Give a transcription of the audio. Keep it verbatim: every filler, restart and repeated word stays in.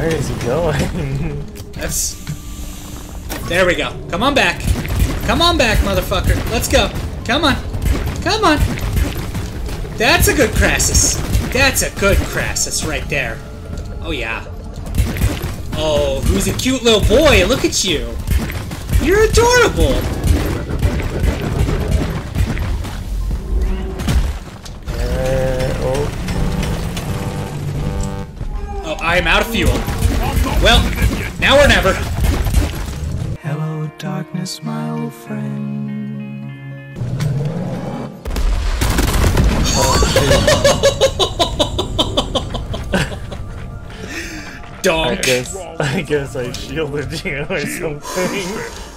Where is he going? That's... There we go. Come on back. Come on back, motherfucker. Let's go. Come on. Come on. That's a good Crassus. That's a good Crassus right there. Oh, yeah. Oh, who's a cute little boy? Look at you. You're adorable. Uh, oh. Oh, I am out of fuel. Well, now or never. Hello, darkness, my old friend. Donk. I guess I guess I shielded you or something.